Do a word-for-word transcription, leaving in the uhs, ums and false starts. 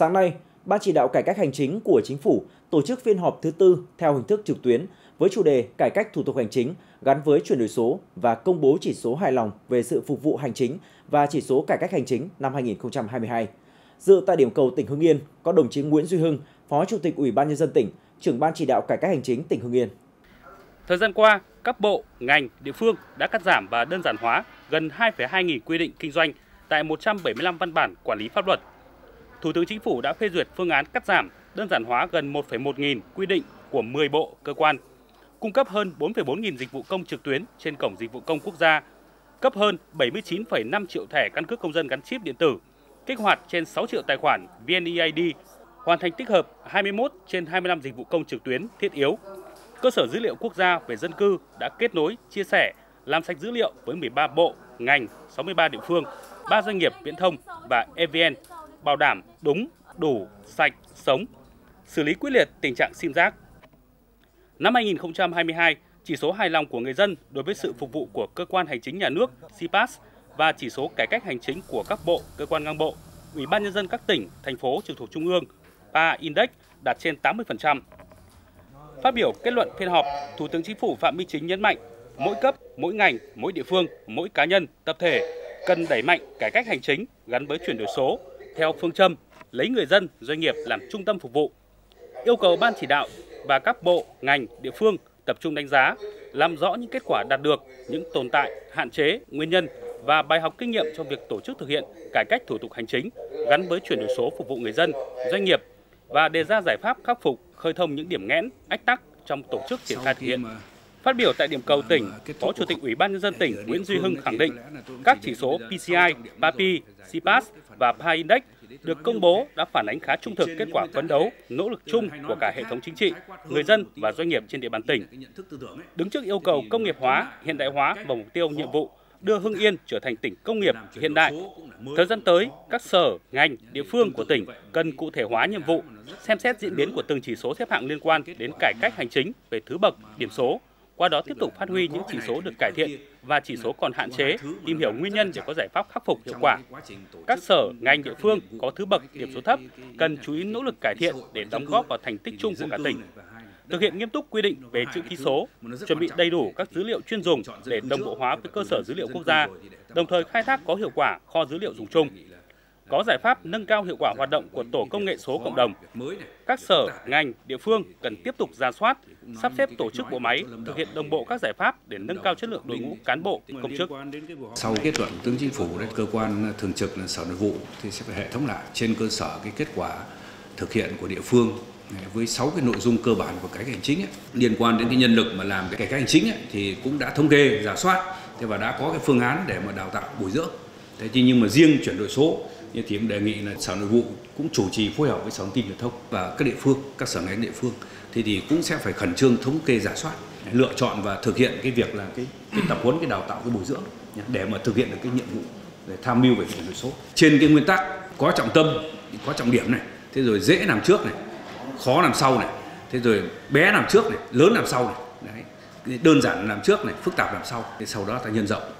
Sáng nay, Ban chỉ đạo cải cách hành chính của Chính phủ tổ chức phiên họp thứ tư theo hình thức trực tuyến với chủ đề cải cách thủ tục hành chính gắn với chuyển đổi số và công bố chỉ số hài lòng về sự phục vụ hành chính và chỉ số cải cách hành chính năm hai nghìn không trăm hai mươi hai. Dự tại điểm cầu tỉnh Hưng Yên có đồng chí Nguyễn Duy Hưng, Phó Chủ tịch Ủy ban Nhân dân tỉnh, trưởng Ban chỉ đạo cải cách hành chính tỉnh Hưng Yên. Thời gian qua, các bộ, ngành, địa phương đã cắt giảm và đơn giản hóa gần hai phẩy hai nghìn quy định kinh doanh tại một trăm bảy mươi lăm văn bản quản lý pháp luật. Thủ tướng Chính phủ đã phê duyệt phương án cắt giảm, đơn giản hóa gần một phẩy một nghìn quy định của mười bộ, cơ quan, cung cấp hơn bốn phẩy bốn nghìn dịch vụ công trực tuyến trên cổng dịch vụ công quốc gia, cấp hơn bảy mươi chín phẩy năm triệu thẻ căn cước công dân gắn chip điện tử, kích hoạt trên sáu triệu tài khoản vê en e i đê, hoàn thành tích hợp hai mươi mốt trên hai mươi lăm dịch vụ công trực tuyến thiết yếu. Cơ sở dữ liệu quốc gia về dân cư đã kết nối, chia sẻ, làm sạch dữ liệu với mười ba bộ, ngành, sáu mươi ba địa phương, ba doanh nghiệp viễn thông và e vê en, bảo đảm đúng, đủ, sạch, sống, xử lý quyết liệt tình trạng sim rác. Năm hai nghìn không trăm hai mươi hai, chỉ số hài lòng của người dân đối với sự phục vụ của cơ quan hành chính nhà nước SIPAS và chỉ số cải cách hành chính của các bộ, cơ quan ngang bộ, Ủy ban Nhân dân các tỉnh, thành phố trực thuộc Trung ương, pê a Index đạt trên tám mươi phần trăm. Phát biểu kết luận phiên họp, Thủ tướng Chính phủ Phạm Minh Chính nhấn mạnh, mỗi cấp, mỗi ngành, mỗi địa phương, mỗi cá nhân, tập thể cần đẩy mạnh cải cách hành chính gắn với chuyển đổi số theo phương châm lấy người dân, doanh nghiệp làm trung tâm phục vụ. Yêu cầu Ban chỉ đạo và các bộ, ngành, địa phương tập trung đánh giá, làm rõ những kết quả đạt được, những tồn tại, hạn chế, nguyên nhân và bài học kinh nghiệm trong việc tổ chức thực hiện cải cách thủ tục hành chính gắn với chuyển đổi số phục vụ người dân, doanh nghiệp và đề ra giải pháp khắc phục, khơi thông những điểm nghẽn, ách tắc trong tổ chức triển khai thực hiện. Phát biểu tại điểm cầu tỉnh, Phó Chủ tịch Ủy ban Nhân dân tỉnh Nguyễn Duy Hưng khẳng định các chỉ số pê xê i, pê a pê i, SIPAS và pê a Index được công bố đã phản ánh khá trung thực kết quả phấn đấu, nỗ lực chung của cả hệ thống chính trị, người dân và doanh nghiệp trên địa bàn tỉnh. Đứng trước yêu cầu công nghiệp hóa, hiện đại hóa và mục tiêu nhiệm vụ đưa Hưng Yên trở thành tỉnh công nghiệp hiện đại, thời gian tới, các sở, ngành, địa phương của tỉnh cần cụ thể hóa nhiệm vụ, xem xét diễn biến của từng chỉ số xếp hạng liên quan đến cải cách hành chính về thứ bậc, điểm số, qua đó tiếp tục phát huy những chỉ số được cải thiện và chỉ số còn hạn chế, tìm hiểu nguyên nhân để có giải pháp khắc phục hiệu quả. Các sở, ngành, địa phương có thứ bậc, điểm số thấp cần chú ý nỗ lực cải thiện để đóng góp vào thành tích chung của cả tỉnh. Thực hiện nghiêm túc quy định về chữ ký số, chuẩn bị đầy đủ các dữ liệu chuyên dùng để đồng bộ hóa với cơ sở dữ liệu quốc gia, đồng thời khai thác có hiệu quả kho dữ liệu dùng chung. Có giải pháp nâng cao hiệu quả hoạt động của tổ công nghệ số cộng đồng. Các sở, ngành, địa phương cần tiếp tục rà soát, sắp xếp tổ chức bộ máy, thực hiện đồng bộ các giải pháp để nâng cao chất lượng đội ngũ cán bộ, công chức. Sau kết luận Thủ tướng Chính phủ, cơ quan thường trực là Sở Nội vụ thì sẽ phải hệ thống lại trên cơ sở cái kết quả thực hiện của địa phương với sáu cái nội dung cơ bản của cải cách hành chính ấy, liên quan đến cái nhân lực mà làm cái cải cách hành chính ấy, thì cũng đã thống kê, rà soát và đã có cái phương án để mà đào tạo bồi dưỡng. Thế nhưng mà riêng chuyển đổi số như thì cũng đề nghị là Sở Nội vụ cũng chủ trì phối hợp với Sở Thông tin Truyền thông và các địa phương, các sở ngành địa phương thì thì cũng sẽ phải khẩn trương thống kê, rà soát, lựa chọn và thực hiện cái việc là cái, cái tập huấn, cái đào tạo, cái bồi dưỡng để mà thực hiện được cái nhiệm vụ để tham mưu về chuyển đổi số trên cái nguyên tắc có trọng tâm, có trọng điểm này, thế rồi dễ làm trước này, khó làm sau này, thế rồi bé làm trước này, lớn làm sau này, đấy, đơn giản làm trước này, phức tạp làm sau, thế sau đó ta nhân rộng.